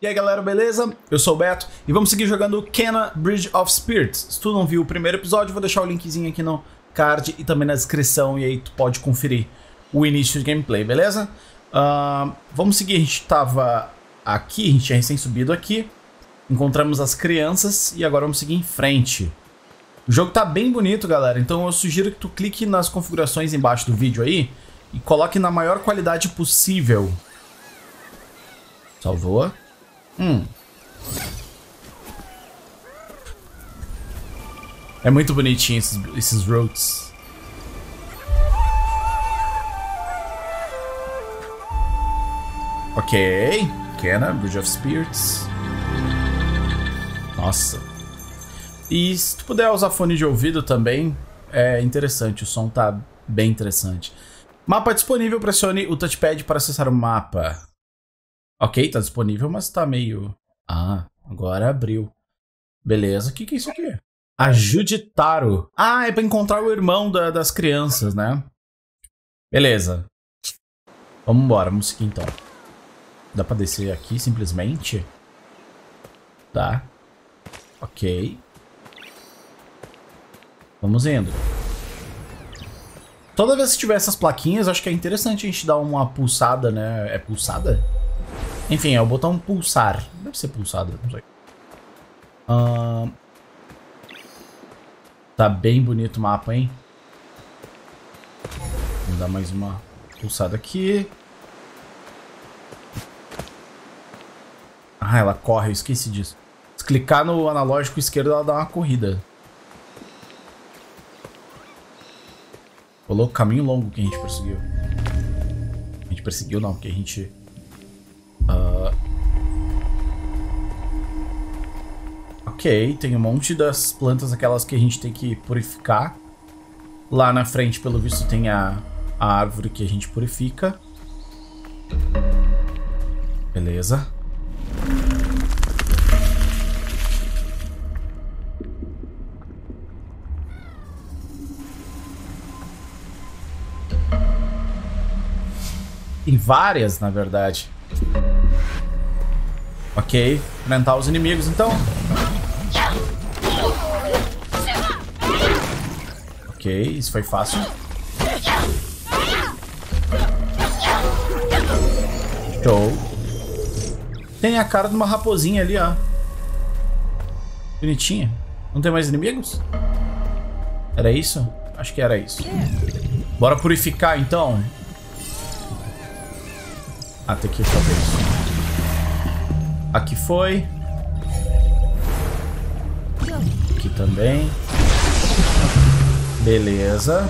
E aí galera, beleza? Eu sou o Beto e vamos seguir jogando Kena Bridge of Spirits. Se tu não viu o primeiro episódio, vou deixar o linkzinho aqui no card e também na descrição. E aí tu pode conferir o início de gameplay, beleza? Vamos seguir, a gente tava aqui, a gente tinha recém subido aqui. Encontramos as crianças e agora vamos seguir em frente. O jogo tá bem bonito, galera, então eu sugiro que tu clique nas configurações embaixo do vídeo aí e coloque na maior qualidade possível. Salvou. É muito bonitinho esses roads. Ok. Kena, Bridge of Spirits. Nossa. E se tu puder usar fone de ouvido também, é interessante. O som tá bem interessante. Mapa disponível. Pressione o touchpad para acessar o mapa. Ok, tá disponível, mas tá meio... Ah, agora abriu. Beleza, o que que é isso aqui? Ajude Taro. Ah, é pra encontrar o irmão das crianças, né? Beleza. Vamos embora, vamos seguir então. Dá pra descer aqui, simplesmente? Tá. Ok. Vamos indo. Toda vez que tiver essas plaquinhas, acho que é interessante a gente dar uma pulsada, né? É pulsada? Enfim, é o botão pulsar. Deve ser pulsado, não sei. Tá bem bonito o mapa, hein? Vou dar mais uma pulsada aqui. Ah, ela corre, eu esqueci disso. Se clicar no analógico esquerdo, ela dá uma corrida. Rolou o caminho longo que a gente perseguiu. A gente perseguiu, não, porque a gente... Ok, tem um monte das plantas, aquelas que a gente tem que purificar. Lá na frente, pelo visto, tem a árvore que a gente purifica. Beleza. Tem várias, na verdade. Ok, enfrentar os inimigos então. Ok, isso foi fácil. Show. Tem a cara de uma raposinha ali, ó. Bonitinha. Não tem mais inimigos? Era isso? Acho que era isso. Bora purificar então. Ah, tem que fazer isso. Aqui foi. Aqui também. Beleza.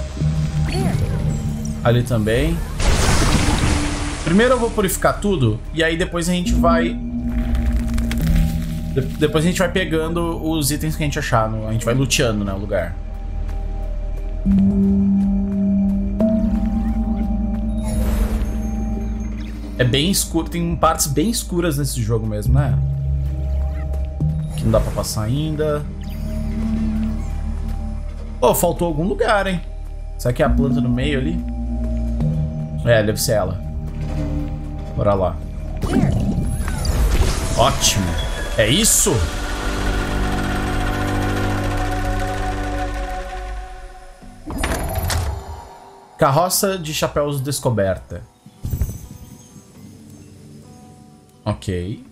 Ali também. Primeiro eu vou purificar tudo. E aí depois a gente vai... Depois a gente vai pegando os itens que a gente achar. A gente vai luteando, né, o lugar. É bem escuro, tem partes bem escuras nesse jogo mesmo, né? Que não dá pra passar ainda. Oh, faltou algum lugar, hein? Será que é a planta no meio ali? É, deve ser ela. Bora lá. Ótimo! É isso! Carroça de chapéus descoberta. Ok.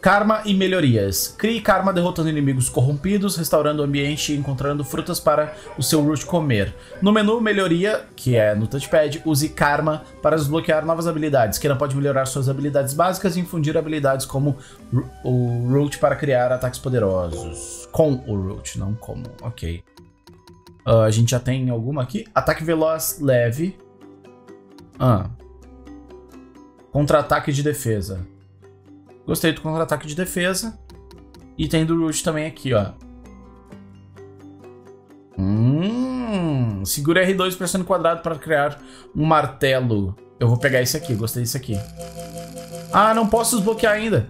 Karma e melhorias. Crie karma derrotando inimigos corrompidos, restaurando o ambiente e encontrando frutas para o seu root comer. No menu melhoria, que é no touchpad, use karma para desbloquear novas habilidades. Kena pode melhorar suas habilidades básicas e infundir habilidades como o root para criar ataques poderosos. Com o root, não como. Ok. A gente já tem alguma aqui. Ataque veloz leve. Contra-ataque de defesa. Gostei do contra-ataque de defesa. E tem do root também aqui, ó. Segura R2 pressione quadrado para criar um martelo. Eu vou pegar esse aqui, gostei desse aqui. Ah, não posso desbloquear ainda.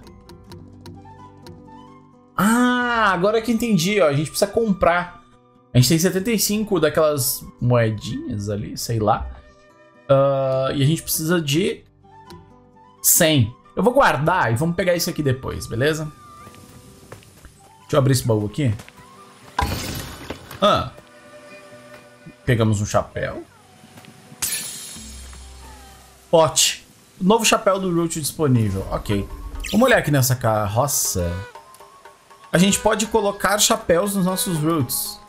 Ah, agora que entendi, ó. A gente precisa comprar. A gente tem 75 daquelas moedinhas ali, sei lá. E a gente precisa de 100. Eu vou guardar e vamos pegar isso aqui depois, beleza? Deixa eu abrir esse baú aqui. Ah. Pegamos um chapéu. Pote. Novo chapéu do Root disponível. Ok. Vamos olhar aqui nessa carroça. A gente pode colocar chapéus nos nossos Roots.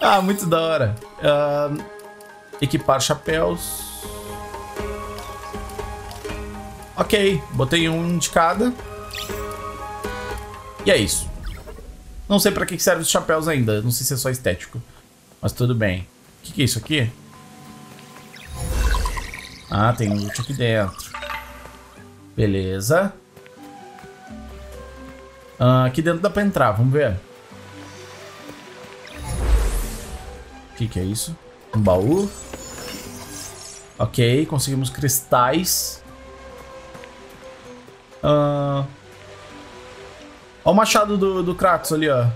Ah, muito da hora. Equipar chapéus. Ok, botei um de cada. E é isso. Não sei pra que serve os chapéus ainda. Não sei se é só estético. Mas tudo bem. O que é isso aqui? Ah, tem um loot aqui dentro. Beleza. Aqui dentro dá pra entrar, vamos ver. O que é isso? Um baú. Ok, conseguimos cristais. Ó o machado do Kratos ali, ó.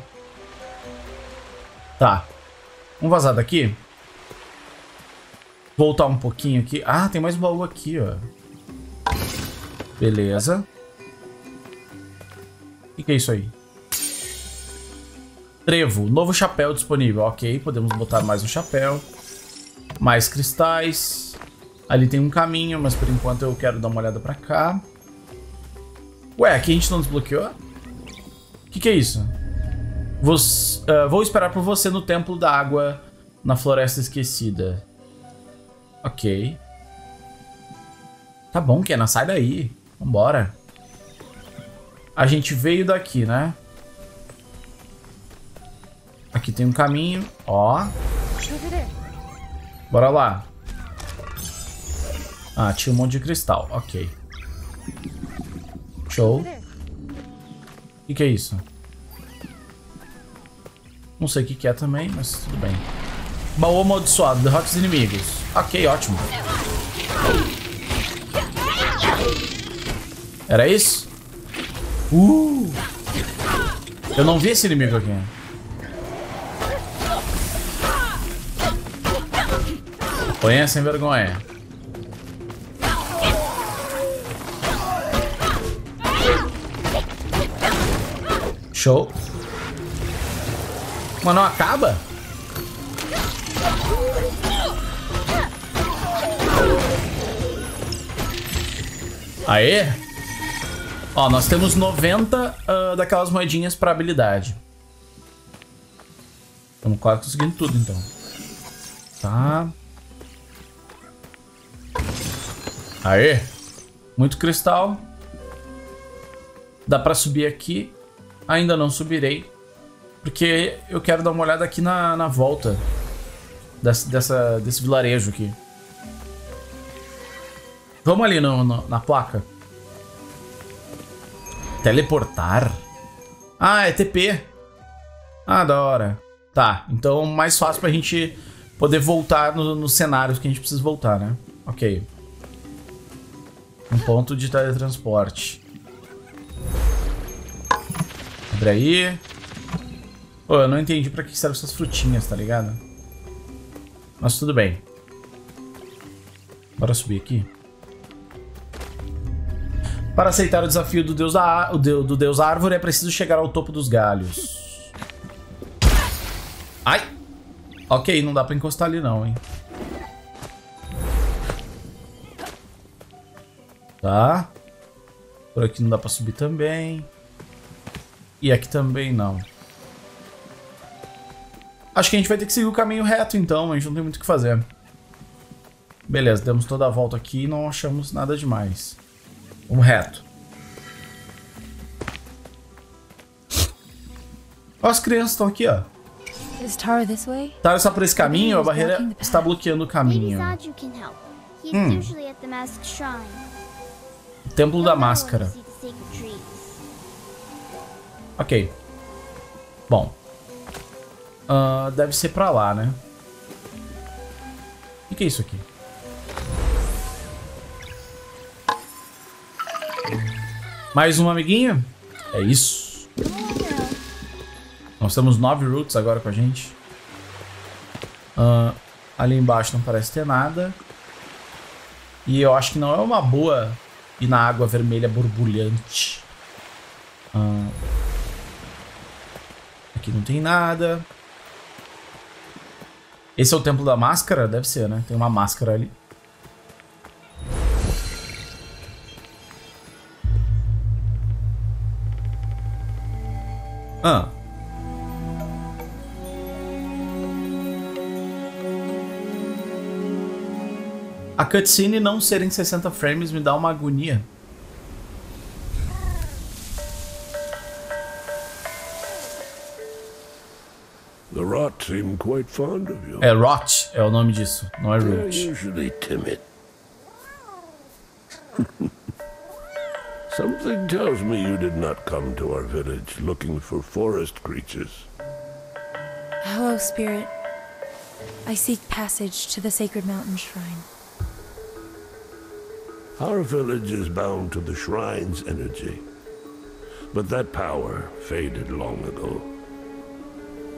Tá. Vamos vazar daqui. Voltar um pouquinho aqui. Ah, tem mais um baú aqui, ó. Beleza. O que é isso aí? Trevo. Novo chapéu disponível. Ok, podemos botar mais um chapéu. Mais cristais. Ali tem um caminho, mas por enquanto eu quero dar uma olhada pra cá. Ué, aqui a gente não desbloqueou? O que é isso? Vou esperar por você no templo da água na floresta esquecida. Ok. Tá bom, Kena, sai daí. Vambora. A gente veio daqui, né? Aqui tem um caminho, ó. Bora lá. Ah, tinha um monte de cristal, ok. Show. O que é isso? Não sei o que é também, mas tudo bem. Baú amaldiçoado, derrota os inimigos. Ok, ótimo. Era isso? Eu não vi esse inimigo aqui. Apanha sem vergonha. Show. Mas não acaba? Aê. Ó, nós temos 90 daquelas moedinhas pra habilidade. Estamos quase conseguindo tudo, então. Tá. Aê. Muito cristal. Dá pra subir aqui. Ainda não subirei. Porque eu quero dar uma olhada aqui na volta desse vilarejo aqui. Vamos ali na placa. Teleportar? Ah, é TP. Ah, da hora. Tá, então mais fácil pra gente poder voltar nos cenários que a gente precisa voltar, né? Ok. Um ponto de teletransporte. Abre aí. Pô, eu não entendi pra que servem essas frutinhas, tá ligado? Mas tudo bem. Bora subir aqui. Para aceitar o desafio do Deus Árvore, é preciso chegar ao topo dos galhos. Ai! Ok, não dá pra encostar ali não, hein? Tá. Por aqui não dá pra subir também. E aqui também não. Acho que a gente vai ter que seguir o caminho reto, então. A gente não tem muito o que fazer. Beleza, demos toda a volta aqui e não achamos nada demais. Vamos reto. Ó, as crianças estão aqui, ó. Taro está por esse caminho, a barreira está bloqueando o caminho. O Templo da Máscara. Ok. Bom. Deve ser pra lá, né? O que é isso aqui? Mais um amiguinho? É isso. Nós temos 9 roots agora com a gente. Ali embaixo não parece ter nada. E eu acho que não é uma boa ir na água vermelha borbulhante. Aqui não tem nada. Esse é o templo da máscara? Deve ser, né? Tem uma máscara ali. A cutscene não ser em 60 frames me dá uma agonia. The rot seem quite fond of you. É rot, é o nome disso, não é root. Usually timid. Something tells me you did not come to our village looking for forest creatures. Hello, spirit. I seek passage to the sacred mountain shrine. Our village is bound to the shrine's energy, but that power faded long ago.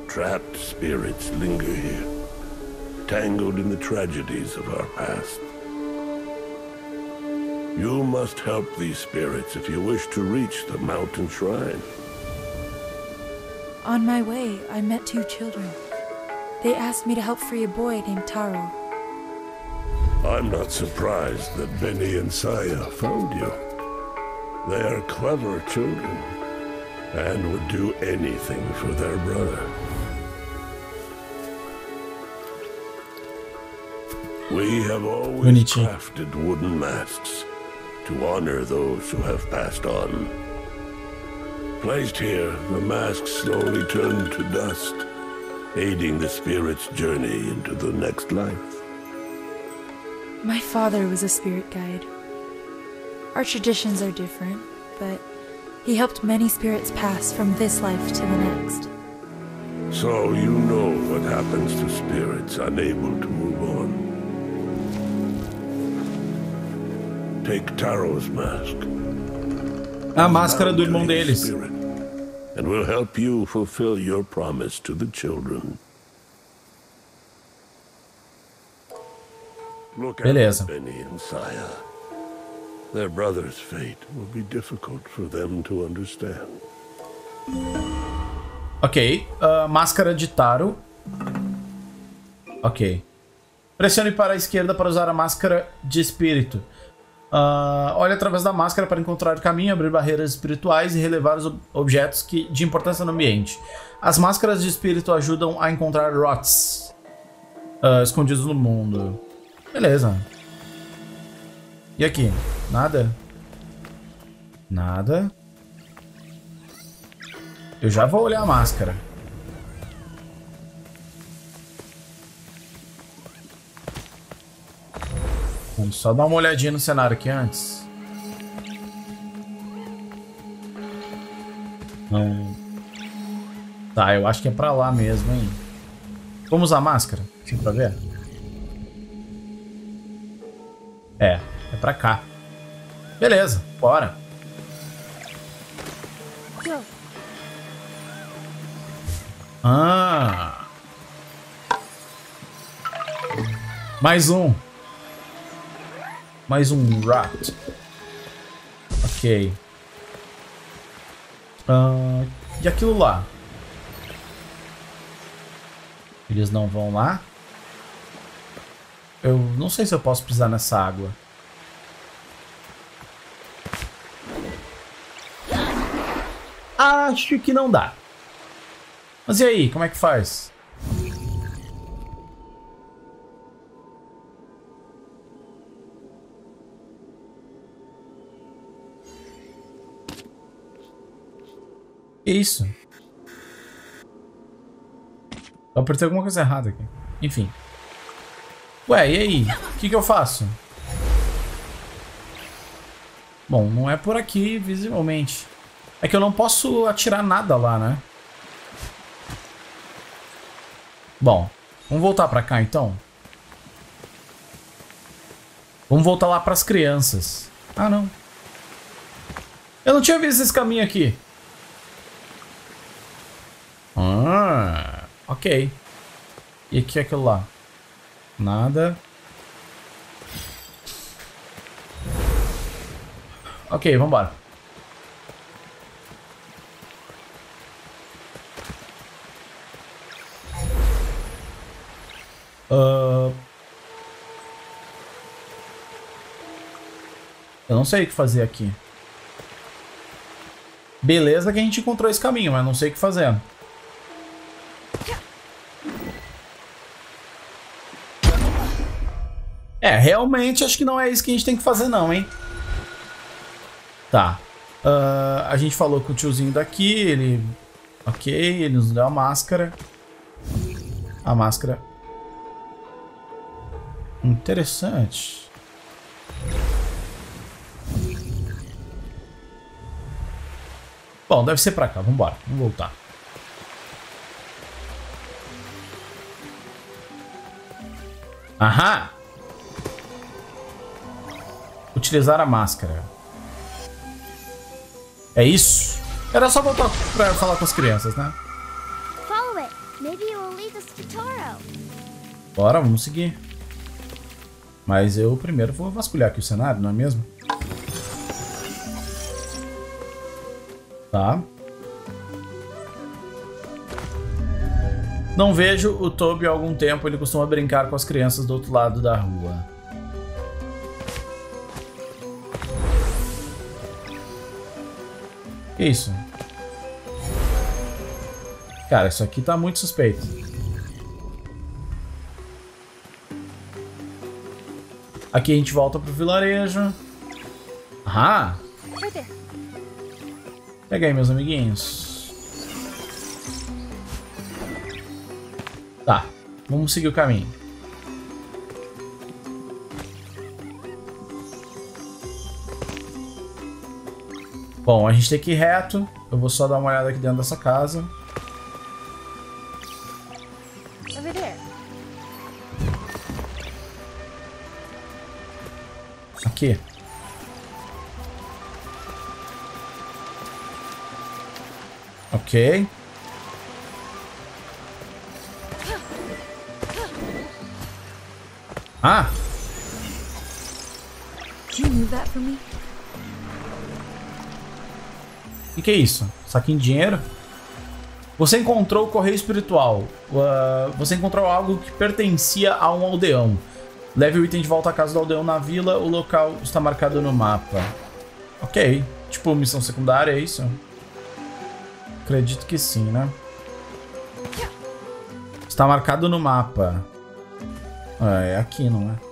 Trapped spirits linger here, tangled in the tragedies of our past. You must help these spirits if you wish to reach the mountain shrine. On my way, I met 2 children. They asked me to help free a boy named Taro. I'm not surprised that Benny and Saya found you. They are clever children and would do anything for their brother. We have always crafted wooden masks to honor those who have passed on. Placed here, the masks slowly turn to dust, aiding the spirit's journey into the next life. My father was a spirit guide. Our traditions are different, but he helped many spirits pass from this life to the next. So you know what happens to spirits unable to move on. Take Taro's mask. A máscara do irmão deles. And we'll help you fulfill your promise to the children. Beleza. Benny and Saya. Their brother's fate will be difficult for them to understand. Ok. Máscara de Taro. Ok. Pressione para a esquerda para usar a máscara de espírito. Olhe através da máscara para encontrar o caminho, abrir barreiras espirituais e relevar os objetos de importância no ambiente. As máscaras de espírito ajudam a encontrar rots escondidos no mundo. Beleza. E aqui? Nada? Nada. Eu já vou olhar a máscara. Vamos só dar uma olhadinha no cenário aqui antes. Não. Tá, eu acho que é pra lá mesmo, hein? Vamos usar a máscara? Sim, pra ver? É pra cá. Beleza, bora. Mais um. Mais um rat. Ok. E aquilo lá? Eles não vão lá? Eu não sei se eu posso pisar nessa água. Acho que não dá. Mas e aí? Como é que faz? Isso. Eu apertei alguma coisa errada aqui. Enfim. Ué, e aí? O que eu faço? Bom, não é por aqui, visivelmente. É que eu não posso atirar nada lá, né? Bom, vamos voltar pra cá, então. Vamos voltar lá pras crianças. Ah, não. Eu não tinha visto esse caminho aqui. Ok. E aqui é aquilo lá. Nada. Ok, vambora. Eu não sei o que fazer aqui. Beleza que a gente encontrou esse caminho, mas não sei o que fazer. É, realmente acho que não é isso que a gente tem que fazer não, hein? Tá. A gente falou com o tiozinho daqui, ele... Ok, ele nos deu a máscara. A máscara... Interessante. Bom, deve ser pra cá. Vambora. Vamos voltar. Aham! Utilizar a máscara. É isso? Era só voltar pra falar com as crianças, né? Bora, vamos seguir. Mas eu primeiro vou vasculhar aqui o cenário, não é mesmo? Tá. Não vejo o Toby há algum tempo, ele costuma brincar com as crianças do outro lado da rua. Que isso? Cara, isso aqui tá muito suspeito. Aqui a gente volta pro vilarejo. Ah! Pega aí, meus amiguinhos. Tá, vamos seguir o caminho. Bom, a gente tem que ir reto. Eu vou só dar uma olhada aqui dentro dessa casa. Aqui. Ok. Ah! O que é isso? Saquinho de dinheiro? Você encontrou o correio espiritual. Você encontrou algo que pertencia a um aldeão. Leve o item de volta à casa do aldeão na vila. O local está marcado no mapa. Ok. Tipo, missão secundária, é isso? Acredito que sim, né? Está marcado no mapa. Ah, é aqui, não é?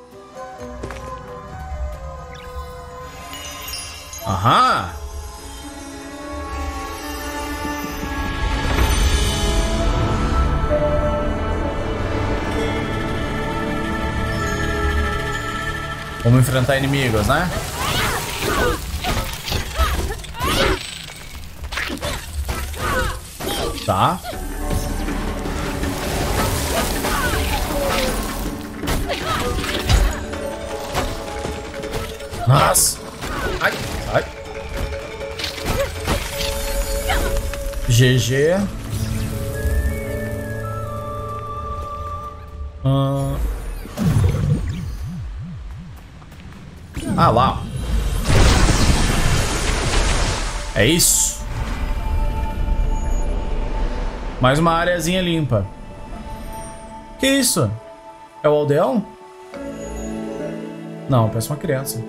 Aham! Vamos enfrentar inimigos, né? Tá. Nossa! Ai! Ai! GG. Ah lá. É isso. Mais uma areazinha limpa. Que isso? É o aldeão? Não, parece uma criança.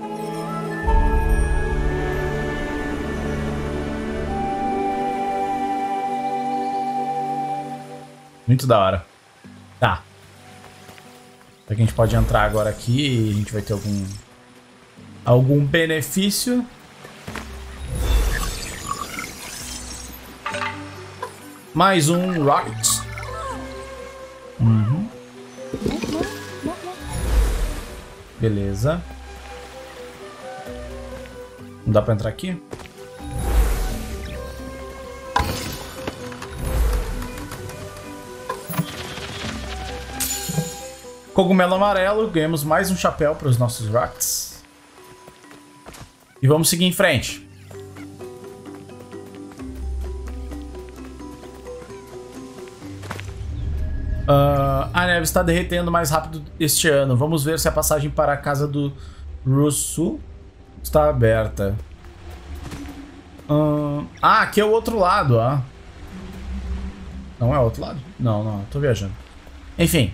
Muito da hora. Tá. Será que a gente pode entrar agora aqui e a gente vai ter algum benefício? Mais um Rocket. Uhum. Beleza. Não dá pra entrar aqui? Cogumelo amarelo. Ganhamos mais um chapéu para os nossos Rockets. E vamos seguir em frente. A neve está derretendo mais rápido este ano. Vamos ver se a passagem para a casa do Russo está aberta. Ah, aqui é o outro lado, ah. Não é o outro lado? Não, não, tô viajando. Enfim.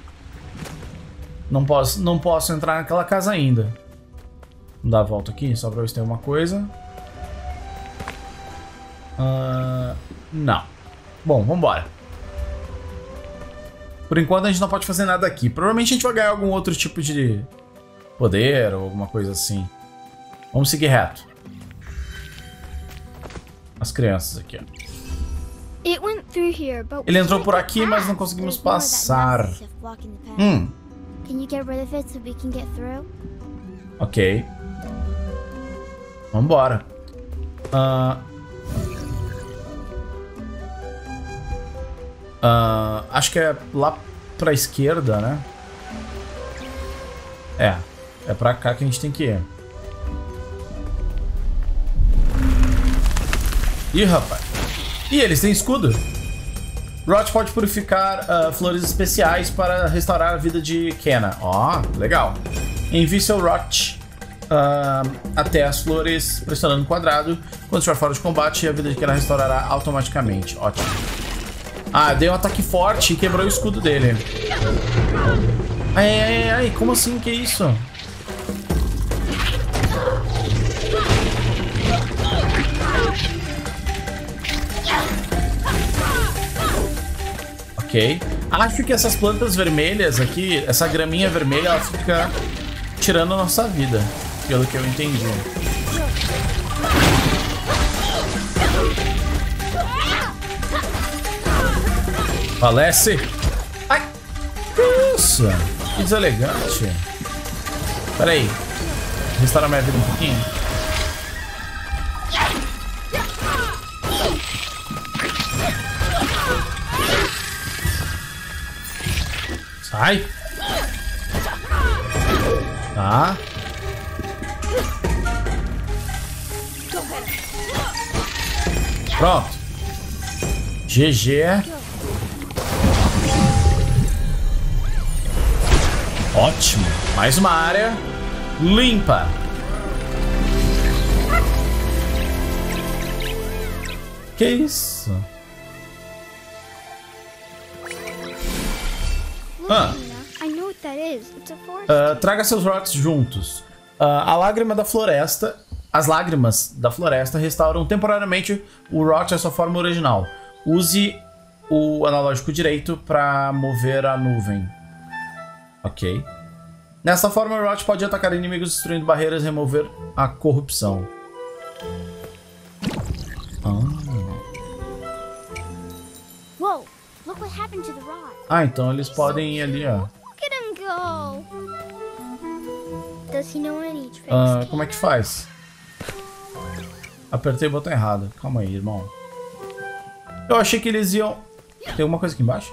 Não posso entrar naquela casa ainda. Vamos dar a volta aqui, só pra ver se tem alguma coisa. Não. Bom, vambora. Por enquanto a gente não pode fazer nada aqui. Provavelmente a gente vai ganhar algum outro tipo de poder ou alguma coisa assim. Vamos seguir reto. As crianças aqui, ó. Ele entrou por aqui, mas não conseguimos passar. Ok. Vambora. Acho que é lá pra esquerda, né? É pra cá que a gente tem que ir. Ih, rapaz. Ih, eles têm escudo. Rot pode purificar flores especiais para restaurar a vida de Kena. Ó, legal. Envie seu Rot até as flores, pressionando o quadrado. Quando estiver fora de combate, a vida de Kena restaurará automaticamente. Ótimo. Ah, dei um ataque forte e quebrou o escudo dele. Ai, ai, ai, como assim? Que isso? Ok. Acho que essas plantas vermelhas aqui, essa graminha vermelha, ela fica tirando a nossa vida, pelo que eu entendi. Falece! Ai! Nossa! Que deselegante! Pera aí. Restaurar minha vida um pouquinho. Sai! Tá. Pronto. GG. Ótimo. Mais uma área limpa. Que isso? Ah. Traga seus Rots juntos. As lágrimas da floresta restauram temporariamente o Rot à sua forma original. Use o analógico direito para mover a nuvem. Ok. Nessa forma, o Rot pode atacar inimigos, destruindo barreiras e remover a corrupção. Ah, então eles podem ir ali, ó. Como é que faz? Apertei o botão errado. Calma aí, irmão. Eu achei que eles iam... Tem alguma coisa aqui embaixo?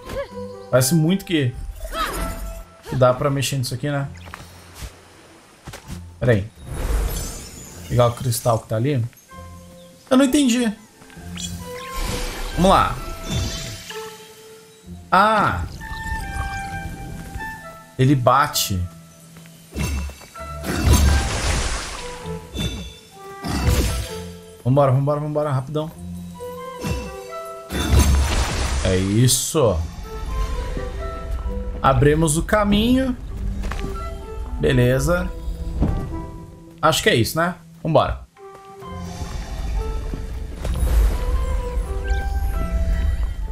Parece muito que... Dá pra mexer nisso aqui, né? Pera aí. Pegar o cristal que tá ali. Eu não entendi. Vamos lá. Ah! Ele bate. Vambora, vambora, vambora, rapidão. É isso. Abrimos o caminho. Beleza. Acho que é isso, né? Vambora.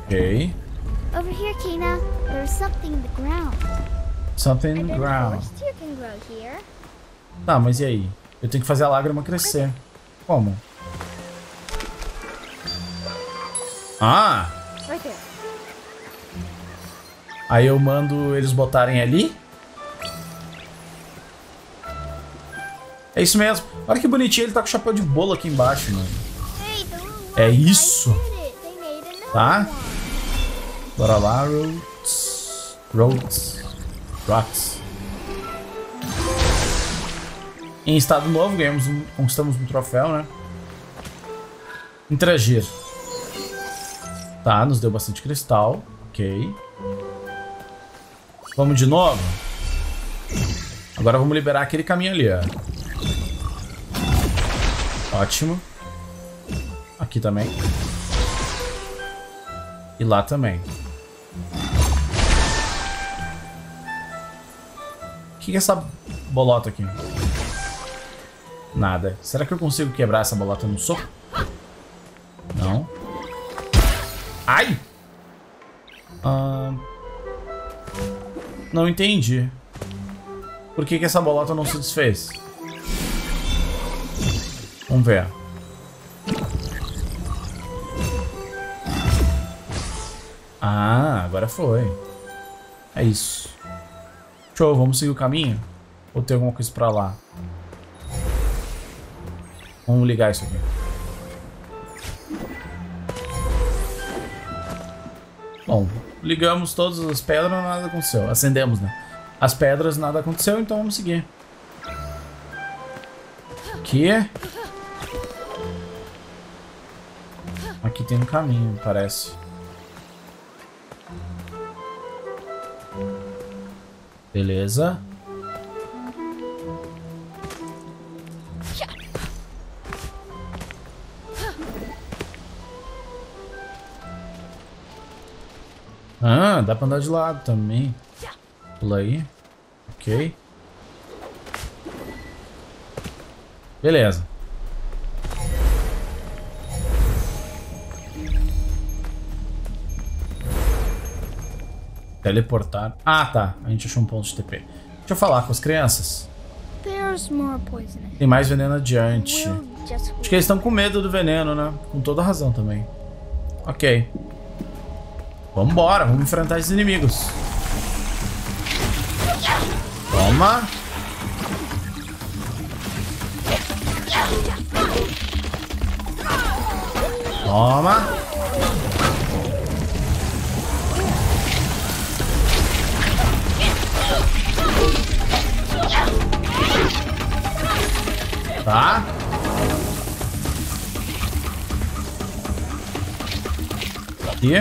Ok. Over here, Kena. There's something in the ground. Something in the ground. Tá, mas e aí? Eu tenho que fazer a lágrima crescer. Como? Ah! Right there. Aí eu mando eles botarem ali. É isso mesmo. Olha que bonitinho, ele tá com o chapéu de bolo aqui embaixo, mano. É isso. Tá? Bora lá, Roots. Roots. Rocks. Em estado novo, ganhamos conquistamos um troféu, né? Interagir. Tá, nos deu bastante cristal. Ok. Vamos de novo. Agora vamos liberar aquele caminho ali, ó. Ótimo. Aqui também. E lá também. O que é essa bolota aqui? Nada. Será que eu consigo quebrar essa bolota no soco? Não. Ai! Não entendi. Por que essa bolota não se desfez? Vamos ver. Ah, agora foi. É isso. Show, vamos seguir o caminho? Ou tem alguma coisa pra lá? Vamos ligar isso aqui. Bom, ligamos todas as pedras, nada aconteceu. Acendemos, né? As pedras, nada aconteceu, então vamos seguir. Aqui. Aqui tem um caminho, parece. Beleza. Ah, dá pra andar de lado também. Pula aí. Ok. Beleza. Teleportar. Ah, tá. A gente achou um ponto de TP. Deixa eu falar com as crianças. Tem mais veneno adiante. Acho que eles estão com medo do veneno, né? Com toda razão também. Ok. Vambora, vamos enfrentar esses inimigos. Toma. Toma. Tá. Aqui.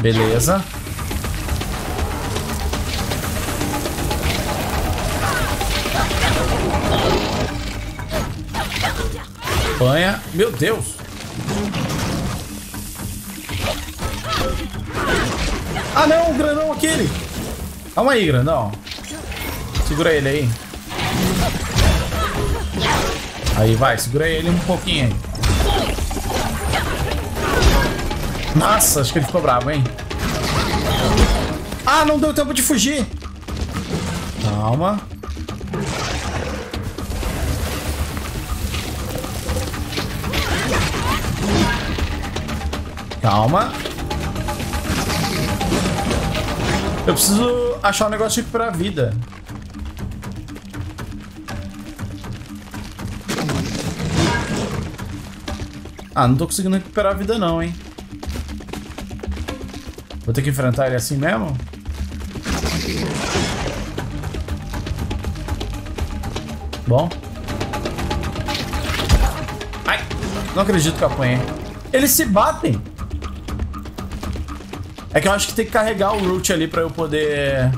Beleza. Apanha. Meu Deus. Ah, não. O grandão aquele. Calma aí, grandão. Segura ele aí. Aí, vai. Segura ele um pouquinho aí. Nossa, acho que ele ficou bravo, hein? Ah, não deu tempo de fugir! Calma. Calma. Eu preciso achar um negócio aqui pra vida. Ah, não tô conseguindo recuperar a vida não, hein? Vou ter que enfrentar ele assim mesmo? Bom. Ai! Não acredito que eu apanhei. Eles se batem! É que eu acho que tem que carregar o root ali pra eu poder...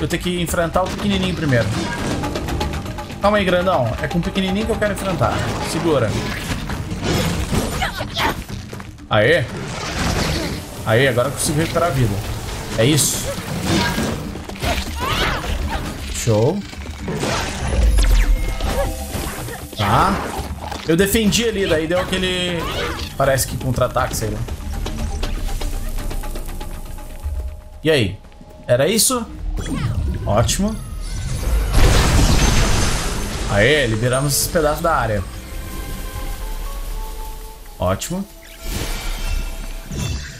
Eu tenho que enfrentar o pequenininho primeiro. Calma aí, grandão. É com o pequenininho que eu quero enfrentar. Segura. Aê! Aê, agora eu consigo recuperar a vida. É isso. Show. Tá. Eu defendi ali, daí deu aquele... Parece que contra-ataque, sei lá. E aí? Era isso? Ótimo. Aê, liberamos esses pedaços da área. Ótimo.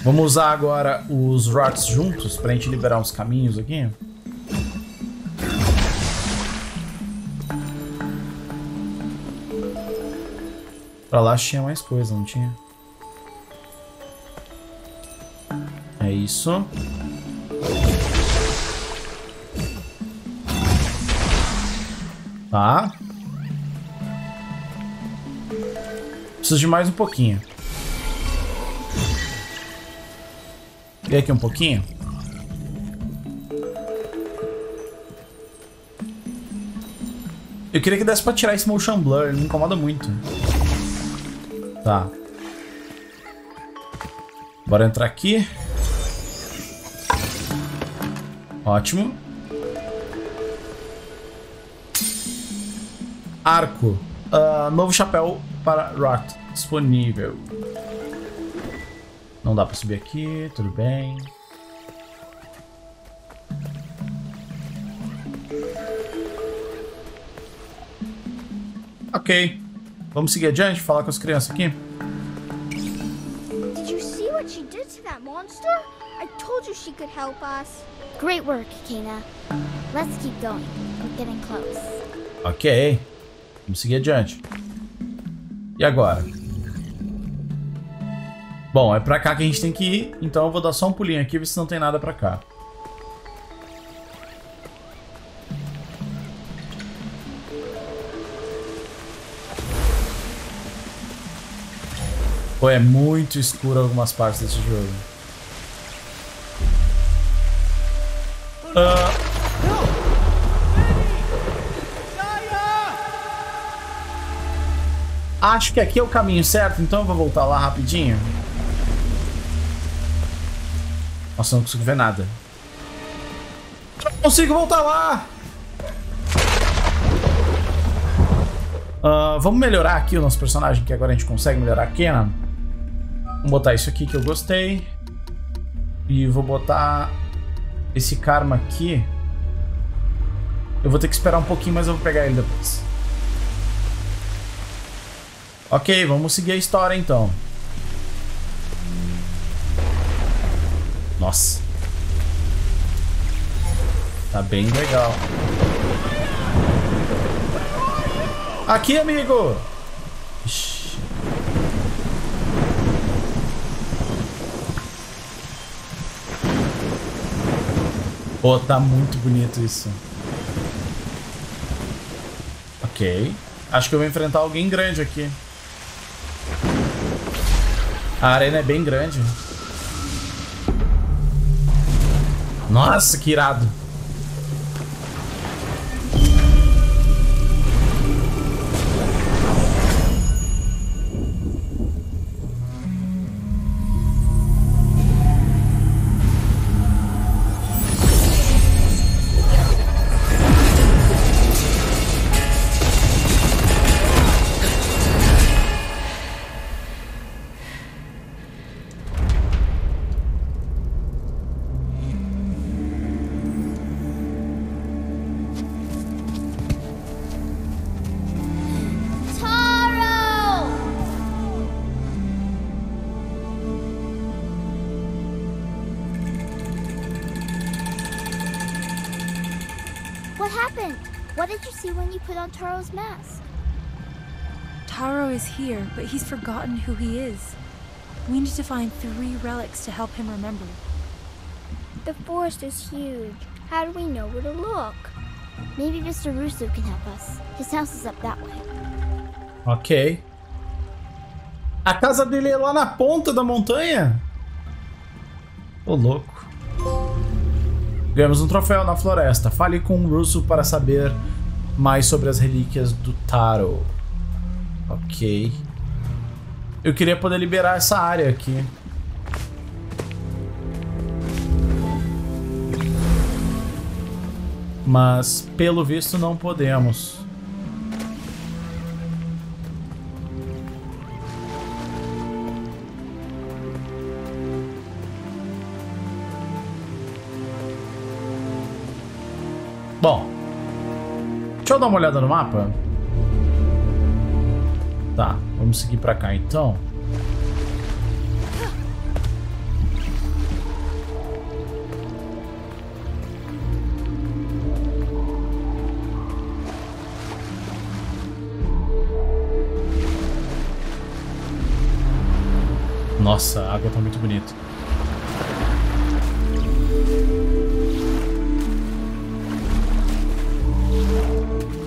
Vamos usar agora os rots juntos pra gente liberar uns caminhos aqui. Pra lá tinha mais coisa, não tinha? É isso. Tá. Preciso de mais um pouquinho. Tem aqui um pouquinho. Eu queria que desse pra tirar esse motion blur, ele me incomoda muito. Tá. Bora entrar aqui. Ótimo. Arco. Novo chapéu para Rot disponível. Não dá pra subir aqui, tudo bem. Ok. Vamos seguir adiante, falar com as crianças aqui. Ok. Vamos seguir adiante. E agora? Bom, é pra cá que a gente tem que ir. Então eu vou dar só um pulinho aqui, ver se não tem nada pra cá. Pô, é muito escuro algumas partes desse jogo. Acho que aqui é o caminho certo, então eu vou voltar lá rapidinho. Nossa, eu não consigo ver nada. Eu não consigo voltar lá! Vamos melhorar aqui o nosso personagem, que agora a gente consegue melhorar a Kena. Vou botar isso aqui que eu gostei. E vou botar esse karma aqui. Eu vou ter que esperar um pouquinho, mas eu vou pegar ele depois. Ok, vamos seguir a história então. Nossa. Tá bem legal. Aqui, amigo! Ixi. Pô, tá muito bonito isso. Ok. Acho que eu vou enfrentar alguém grande aqui. A arena é bem grande. Nossa, que irado. What did you see when you put on Taro's mask? Taro is here, but he's forgotten who he is. We need to find 3 relics to help him remember. The forest is huge. How do we know where to look? Maybe Mr. Russo can help us. His house is up that way. Ok. A casa dele é lá na ponta da montanha? Ô, louco. Ganhamos um troféu na floresta. Fale com o Russo para saber mais sobre as relíquias do Taro. Ok. Eu queria poder liberar essa área aqui. Mas, pelo visto, não podemos. Bom, deixa eu dar uma olhada no mapa. Tá, vamos seguir pra cá então. Nossa, a água tá muito bonita.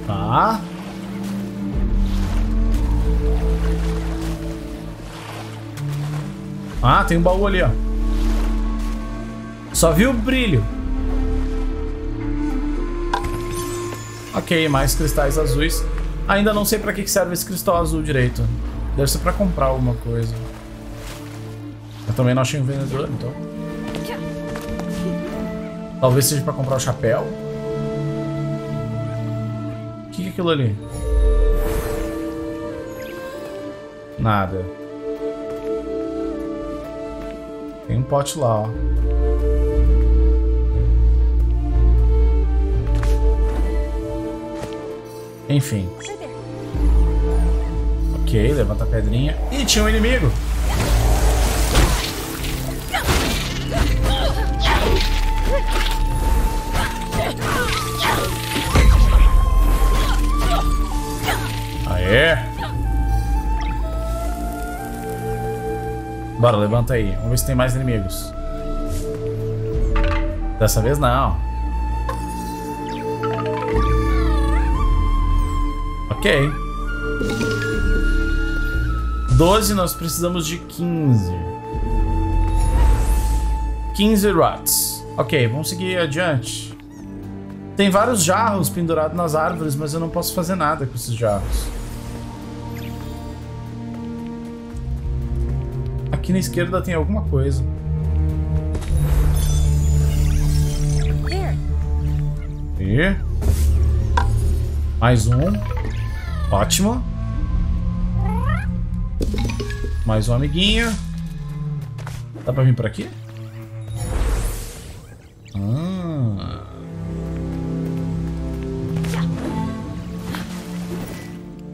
Tá. Ah, tem um baú ali, ó. Só vi o brilho. Ok, mais cristais azuis. Ainda não sei pra que serve esse cristal azul direito. Deve ser pra comprar alguma coisa. Eu também não achei um vendedor, então. Talvez seja pra comprar o chapéu. O que é aquilo ali? Nada. Tem um pote lá, ó. Enfim. Ok, levanta a pedrinha. Ih, tinha um inimigo! Aê! Bora, levanta aí. Vamos ver se tem mais inimigos. Dessa vez não. Ok. 12, nós precisamos de 15. 15 rats. Ok, vamos seguir adiante. Tem vários jarros pendurados nas árvores, mas eu não posso fazer nada com esses jarros. Aqui na esquerda tem alguma coisa. E... mais um. Ótimo. Mais um amiguinho. Dá pra vir por aqui?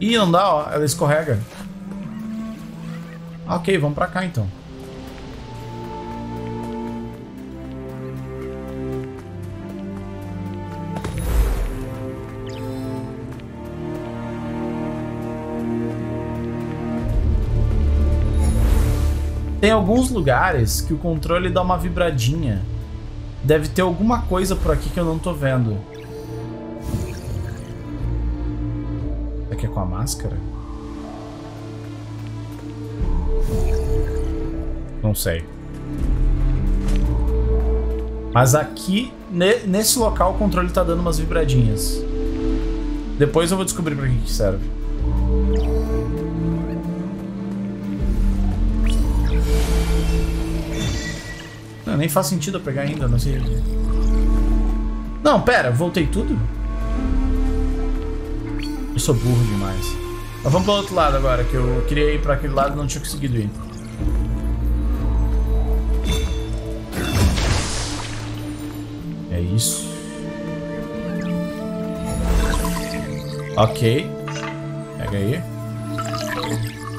Ih, não dá, ó. Ela escorrega. Ok, vamos pra cá então. Tem alguns lugares que o controle dá uma vibradinha. Deve ter alguma coisa por aqui que eu não tô vendo. Isso aqui é com a máscara? Não sei. Mas aqui, nesse local, o controle tá dando umas vibradinhas. Depois eu vou descobrir pra que serve. Não, nem faz sentido eu pegar ainda, não sei. Não, pera, voltei tudo? Eu sou burro demais. Mas vamos para o outro lado agora, que eu queria ir para aquele lado e não tinha conseguido ir. É isso. Ok. Pega aí.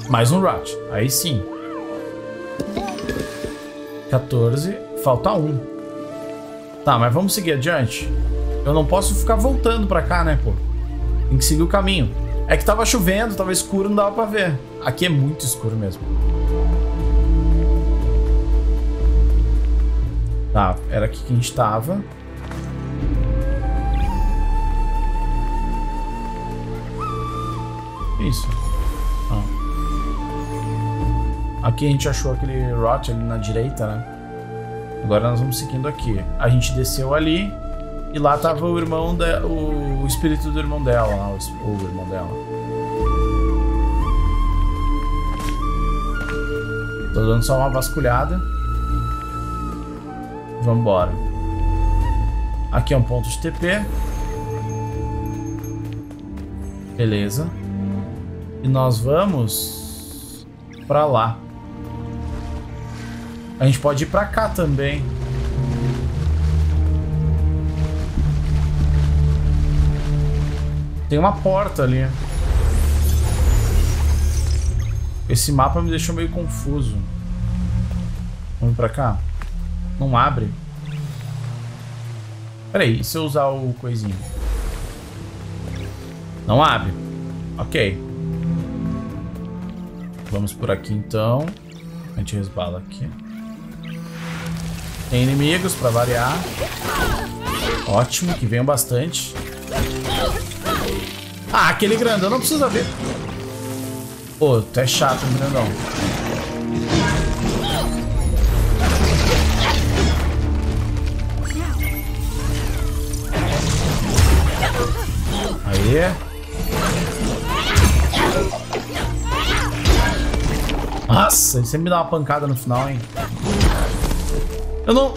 Mais um rat. Aí sim. 14, falta um. Tá, mas vamos seguir adiante. Eu não posso ficar voltando pra cá, né, pô? Tem que seguir o caminho. É que tava chovendo, tava escuro, não dava pra ver. Aqui é muito escuro mesmo. Tá, era aqui que a gente tava. Isso. Ah. Aqui a gente achou aquele rot ali na direita, né? Agora nós vamos seguindo aqui. A gente desceu ali e lá tava o irmão dela, o espírito do irmão dela, o irmão dela. Tô dando só uma vasculhada. Vamos embora. Aqui é um ponto de TP. Beleza. E nós vamos pra lá. A gente pode ir pra cá também. Tem uma porta ali. Esse mapa me deixou meio confuso. Vamos pra cá? Não abre. Peraí, e se eu usar o coisinho? Não abre. Ok. Vamos por aqui então. A gente resbala aqui. Tem inimigos pra variar. Ótimo, que venham bastante. Ah, aquele grandão não precisa ver. Pô, tu é chato, hein, grandão. morrer. Nossa, ele sempre me dá uma pancada no final, hein? Eu não...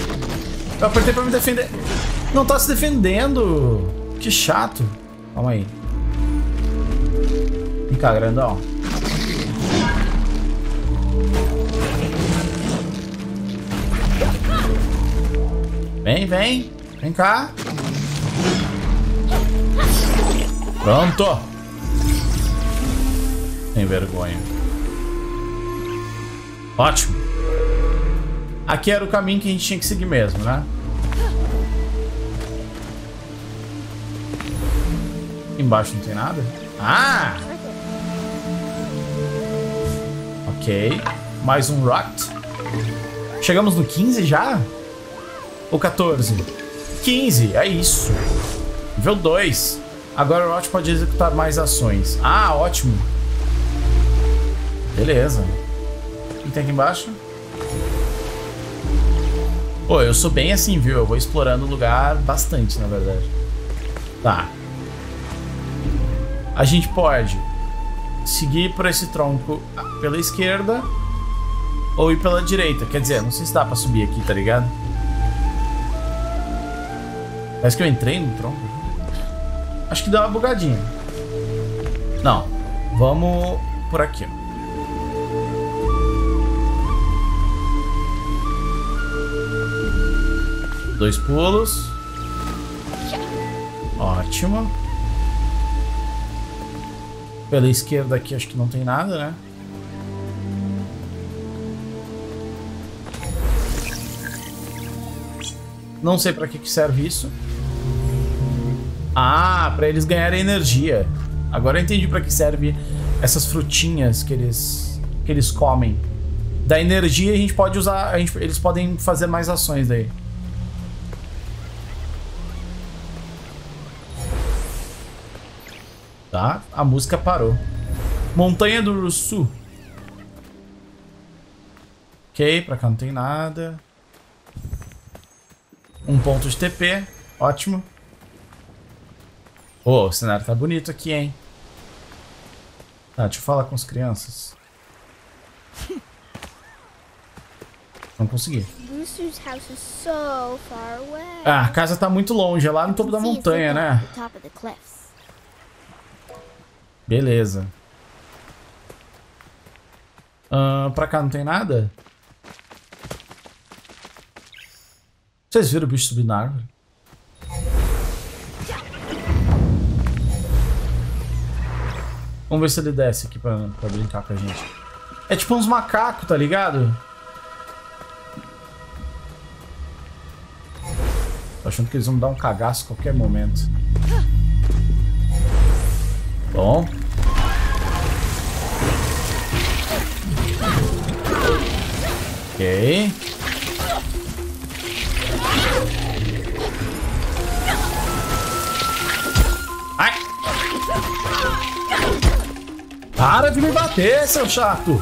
Eu apertei pra me defender. Não tá se defendendo. Que chato. Calma aí. Vem cá, grandão. Vem, vem. Vem cá. Pronto. Sem vergonha. Ótimo. Aqui era o caminho que a gente tinha que seguir mesmo, né? Embaixo não tem nada? Ah! Ok. Mais um Rocked. Chegamos no 15 já? Ou 14? 15, é isso. Nível 2. Agora o Rocked pode executar mais ações. Ah, ótimo. Beleza. O que tem aqui embaixo? Pô, eu sou bem assim, viu? Eu vou explorando o lugar bastante, na verdade. Tá. A gente pode seguir por esse tronco pela esquerda ou ir pela direita. Quer dizer, não sei se dá pra subir aqui, tá ligado? Parece que eu entrei no tronco. Acho que dá uma bugadinha. Não. Vamos por aqui. Dois pulos. Ótimo. Pela esquerda aqui acho que não tem nada, né? Não sei pra que serve isso. Ah, pra eles ganharem energia. Agora eu entendi pra que serve essas frutinhas que eles comem. Da energia a gente pode usar... eles podem fazer mais ações daí. Tá, a música parou. Montanha do Russo. Ok, pra cá não tem nada. Um ponto de TP, ótimo. Oh, o cenário tá bonito aqui, hein? Tá, deixa eu falar com as crianças. Não consegui. Ah, a casa tá muito longe, é lá no topo da montanha, né? Beleza. Pra cá não tem nada? Vocês viram o bicho subir na árvore? Vamos ver se ele desce aqui pra brincar com a gente. É tipo uns macacos, tá ligado? Tô achando que eles vão me dar um cagaço a qualquer momento. Bom. Ok. Ai. Para de me bater, seu chato.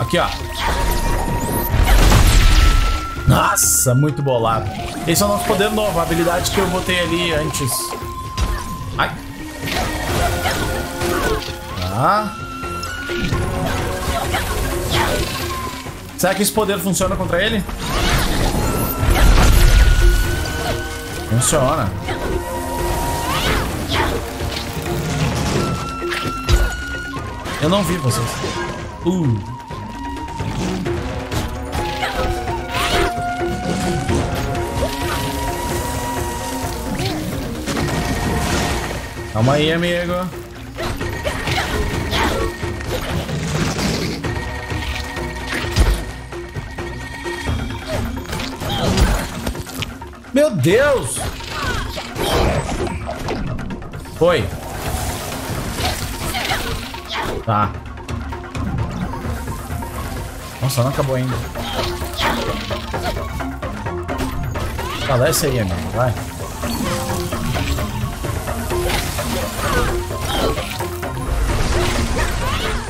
Aqui, ó. Nossa, muito bolado. Esse é o nosso poder novo, a habilidade que eu botei ali antes. Ai. Tá. Será que esse poder funciona contra ele? Funciona. Eu não vi vocês. Calma aí, amigo. Meu Deus! Foi. Tá. Nossa, não acabou ainda. Tá, desce aí, amigo. Vai.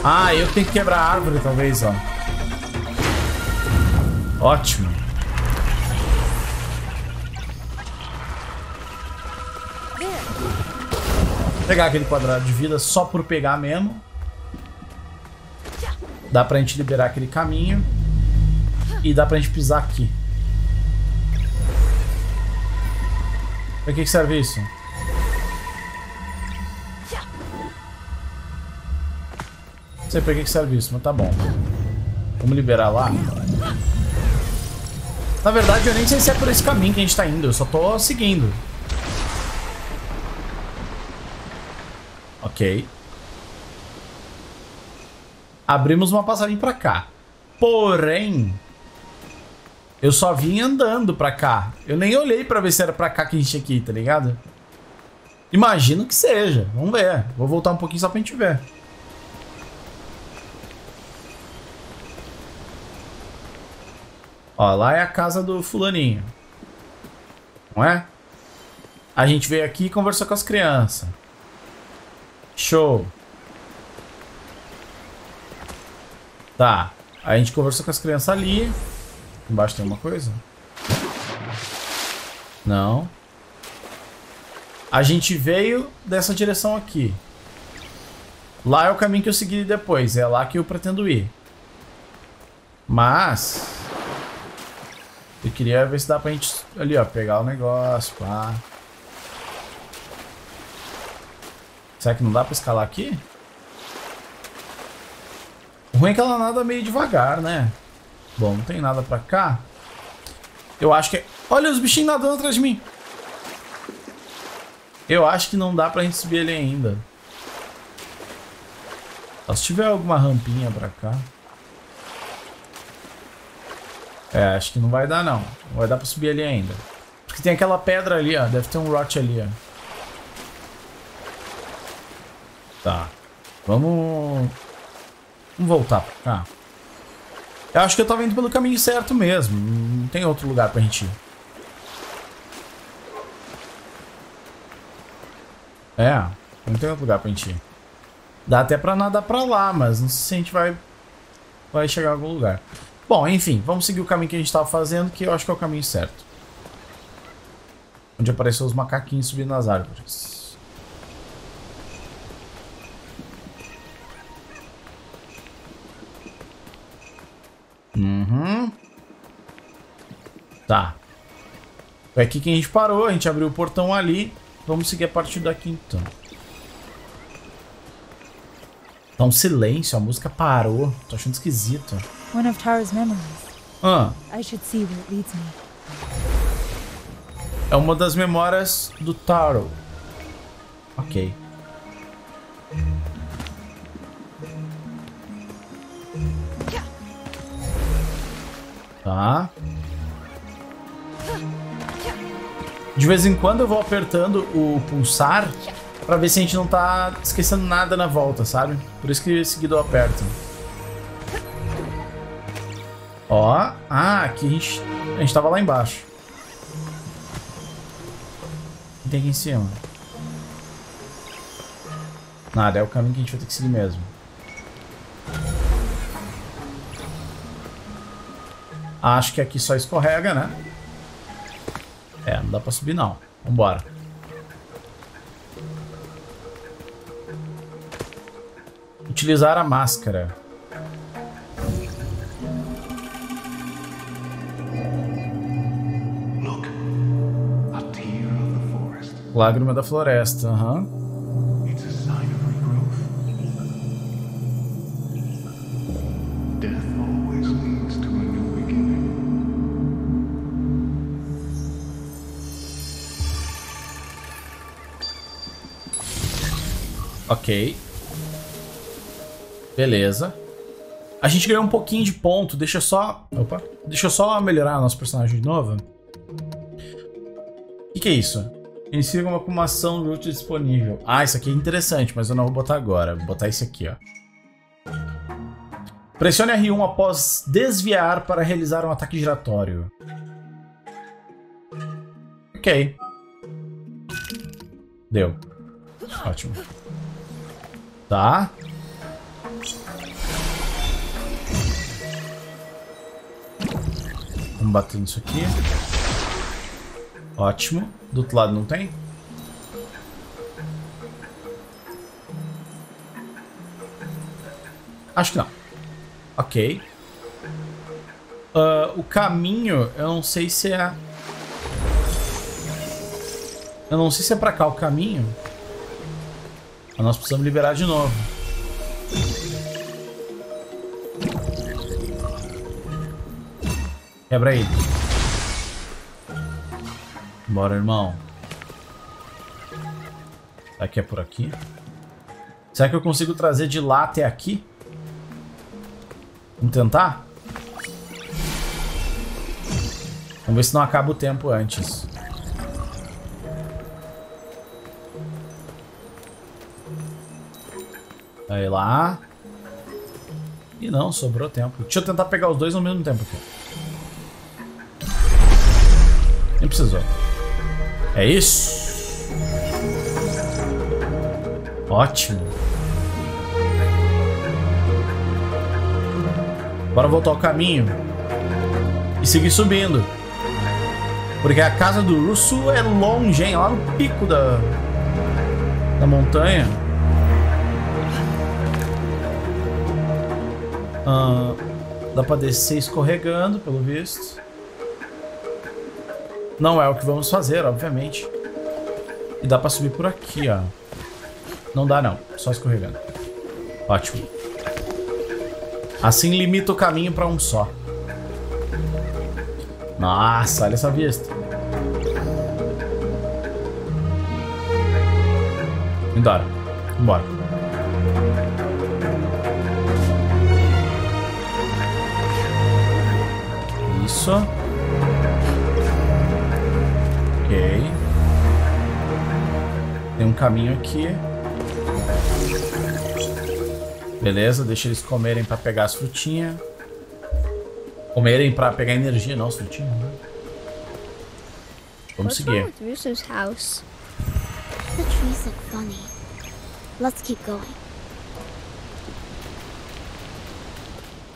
Ah, eu tenho que quebrar a árvore, talvez, ó. Ótimo. Vou pegar aquele quadrado de vida só por pegar mesmo. Dá pra gente liberar aquele caminho. E dá pra gente pisar aqui. Pra que serve isso? Não sei pra que serve isso, mas tá bom. Vamos liberar lá. Na verdade, eu nem sei se é por esse caminho que a gente tá indo. Eu só tô seguindo. Ok. Abrimos uma passagem pra cá. Porém... eu só vim andando pra cá. Eu nem olhei pra ver se era pra cá que a gente tinha que ir, tá ligado? Imagino que seja. Vamos ver. Vou voltar um pouquinho só pra gente ver. Ó, lá é a casa do fulaninho. Não é? A gente veio aqui e conversou com as crianças. Show. Tá. A gente conversou com as crianças ali. Embaixo tem uma coisa? Não. A gente veio dessa direção aqui. Lá é o caminho que eu segui depois. É lá que eu pretendo ir. Mas... eu queria ver se dá pra gente... ali, ó. Pegar o negócio, pá. Será que não dá pra escalar aqui? O ruim é que ela nada meio devagar, né? Bom, não tem nada pra cá. Eu acho que é... olha os bichinhos nadando atrás de mim. Eu acho que não dá pra gente subir ele ainda. Só se tiver alguma rampinha pra cá. É, acho que não vai dar não. Não vai dar pra subir ele ainda. Porque tem aquela pedra ali, ó. Deve ter um rote ali, ó. Tá. Vamos voltar pra cá. Eu acho que eu tava indo pelo caminho certo mesmo. Não tem outro lugar pra gente ir. É, não tem outro lugar pra gente ir. Dá até pra nadar pra lá, mas não sei se a gente vai chegar a algum lugar. Bom, enfim, vamos seguir o caminho que a gente tava fazendo, que eu acho que é o caminho certo. Onde apareceu os macaquinhos subindo nas árvores. Uhum. Tá. Foi aqui que a gente parou. A gente abriu o portão ali. Vamos seguir a partir daqui então. Tá um silêncio, a música parou. Tô achando esquisito. One of Taro's memories. Ah. I should see where it leads me. É uma das memórias do Taro. Ok. Tá. De vez em quando eu vou apertando o pulsar pra ver se a gente não tá esquecendo nada na volta, sabe? Por isso que seguido eu aperto. Ó. Ah, aqui a gente tava lá embaixo. Tem aqui em cima. Nada, é o caminho que a gente vai ter que seguir mesmo. Acho que aqui só escorrega, né? É, não dá pra subir não. Vambora. Utilizar a máscara. Lágrima da floresta, aham. Uhum. Ok. Beleza. A gente ganhou um pouquinho de ponto. Deixa eu só... opa. Deixa eu só melhorar nosso personagem de novo. O que é isso? Inicia uma acumulação root disponível. Ah, isso aqui é interessante, mas eu não vou botar agora. Vou botar isso aqui, ó. Pressione R1 após desviar para realizar um ataque giratório. Ok. Deu. Ótimo. Tá. como bater nisso aqui. Ótimo. Do outro lado não tem? Acho que não. Ok. O caminho, eu não sei se é... Eu não sei se é pra cá o caminho. Mas nós precisamos liberar de novo. Quebra aí. Bora, irmão. Será que é por aqui? Será que eu consigo trazer de lá até aqui? Vamos tentar? Vamos ver se não acaba o tempo antes. Aí lá. E não, sobrou tempo. Deixa eu tentar pegar os dois ao mesmo tempo aqui. Nem precisou. É isso. Ótimo. Bora voltar ao caminho e seguir subindo, porque a casa do Russo é longe, hein? Lá no pico da montanha. Dá pra descer escorregando, pelo visto. Não é o que vamos fazer, obviamente. E dá pra subir por aqui, ó. Não dá não, só escorregando. Ótimo. Assim limita o caminho pra um só. Nossa, olha essa vista. Vambora. Vambora. Isso. Ok. Tem um caminho aqui. Beleza, deixa eles comerem pra pegar as frutinhas. Comerem pra pegar energia, não, as frutinhas. Né? Vamos seguir.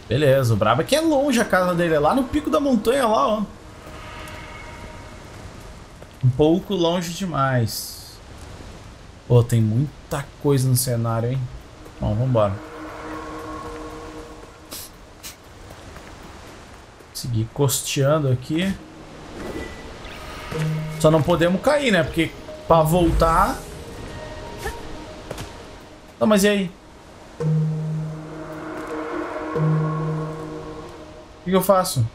Beleza, o brabo é que é longe a casa dele, é lá no pico da montanha, lá, ó. Um pouco longe demais. Pô, tem muita coisa no cenário, hein? Bom, vambora. Seguir costeando aqui. Só não podemos cair, né? Porque pra voltar... Não, mas e aí? O que eu faço?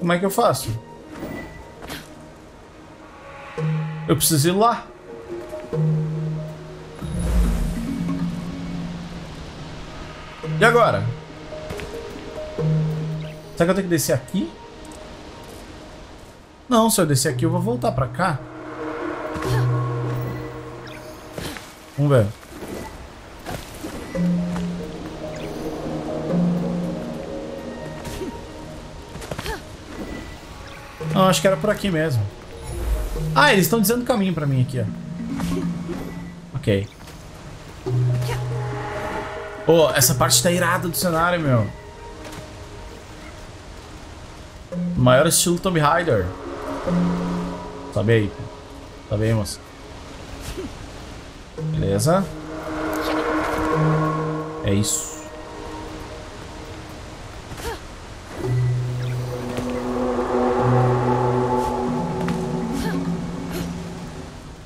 Como é que eu faço? Eu preciso ir lá. E agora? Será que eu tenho que descer aqui? Não, se eu descer aqui eu vou voltar pra cá. Vamos ver. Não, acho que era por aqui mesmo. Ah, eles estão dizendo o caminho pra mim aqui, ó. Ok. Pô, essa parte tá irada do cenário, meu. Maior estilo Tomb Raider. Sobe aí. Sobe aí, moça. Beleza. É isso.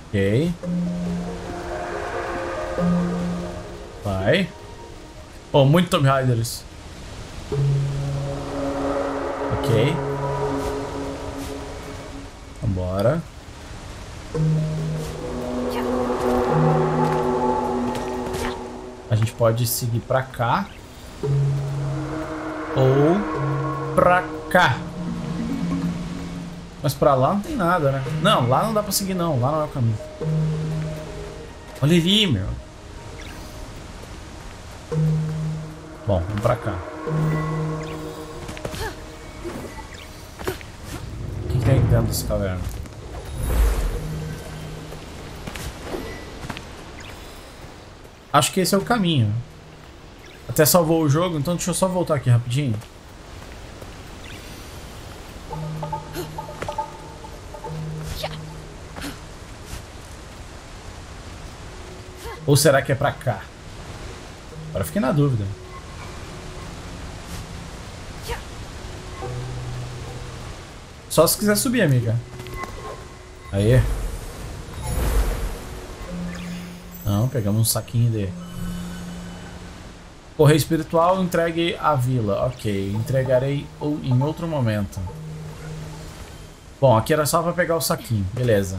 Ok. Vai. Oh, muito Tomb Raider isso. Ok. Vambora. A gente pode seguir pra cá. Ou pra cá. Mas pra lá não tem nada, né? Não, lá não dá pra seguir não. Lá não é o caminho. Olha ali, meu. Bom, vamos pra cá. O que tem dentro dessa caverna? Acho que esse é o caminho. Até salvou o jogo, então deixa eu só voltar aqui rapidinho. Ou será que é pra cá? Agora fiquei na dúvida. Só se quiser subir, amiga. Aê. Não, pegamos um saquinho dele. Correio espiritual, entregue a vila. Ok, entregarei em outro momento. Bom, aqui era só pra pegar o saquinho. Beleza.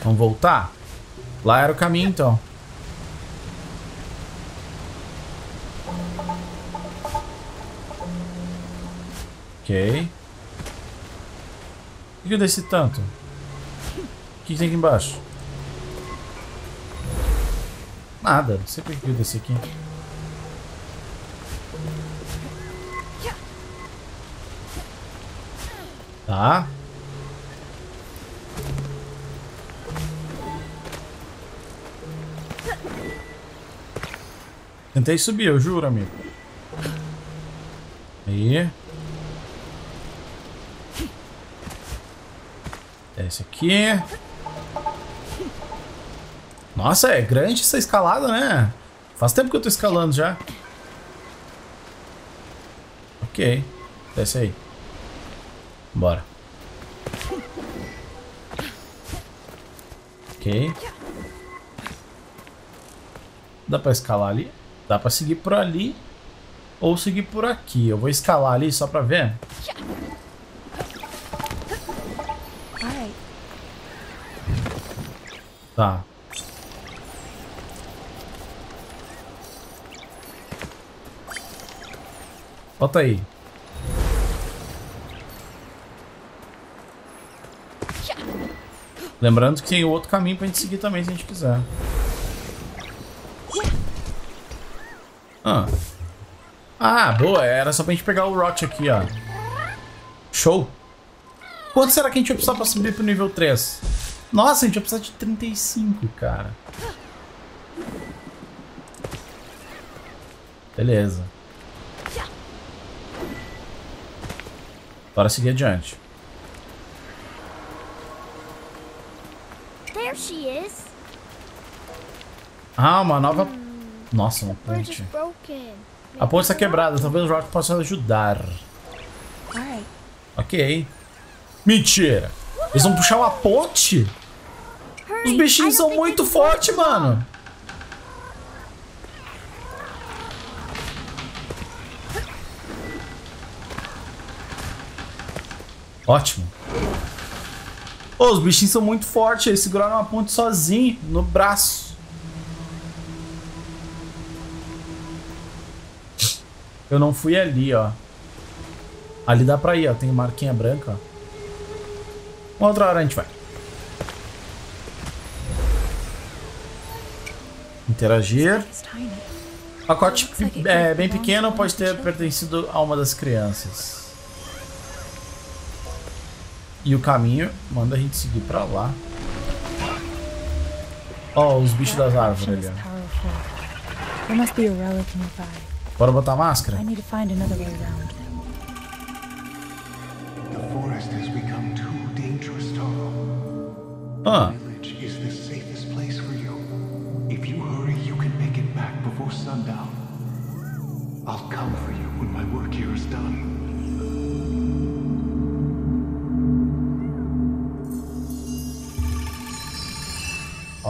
Vamos voltar? Lá era o caminho, então. Ok. Por que eu desci tanto? O que tem aqui embaixo? Nada, não sei por que eu desci aqui. Tá. Tentei subir, eu juro, amigo. Aí. Desce aqui. Nossa, é grande essa escalada, né? Faz tempo que eu tô escalando já. Ok. Desce aí. Bora. Ok. Dá pra escalar ali? Dá pra seguir por ali ou seguir por aqui. Eu vou escalar ali só pra ver. Tá. Bota aí. Lembrando que tem outro caminho pra gente seguir também, se a gente quiser. Ah, boa, era só pra gente pegar o Rot aqui, ó. Show. Quanto será que a gente vai precisar pra subir pro nível 3? Nossa, a gente vai precisar de 35, cara. Beleza. Bora seguir adiante. There she is. Ah, uma nova... Nossa, uma ponte. A ponte está quebrada, talvez o Rock possa ajudar. Ok. Mentira! Eles vão puxar uma ponte? Os bichinhos são muito fortes, mano. Ótimo. Oh, os bichinhos são muito fortes. Eles seguraram uma ponte sozinho no braço. Eu não fui ali, ó. Ali dá pra ir, ó. Tem marquinha branca, ó. Uma outra hora a gente vai. Interagir. Pacote é bem pequeno, pode ter pertencido a uma das crianças. E o caminho manda a gente seguir pra lá. Ó, os bichos das árvores ali. Bora botar a máscara? Ah.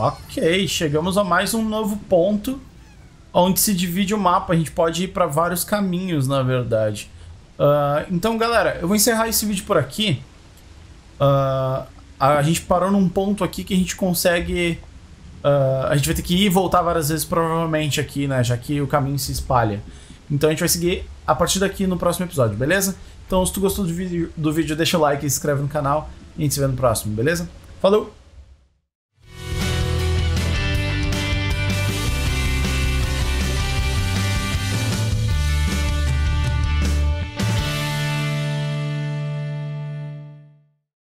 Ok, chegamos a mais um novo ponto onde se divide o mapa. A gente pode ir para vários caminhos, na verdade. Então, galera, eu vou encerrar esse vídeo por aqui. A gente parou num ponto aqui que a gente consegue... a gente vai ter que ir e voltar várias vezes, provavelmente, aqui, né? Já que o caminho se espalha. Então a gente vai seguir a partir daqui no próximo episódio, beleza? Então, se tu gostou do vídeo, deixa o like, se inscreve no canal. E a gente se vê no próximo, beleza? Falou!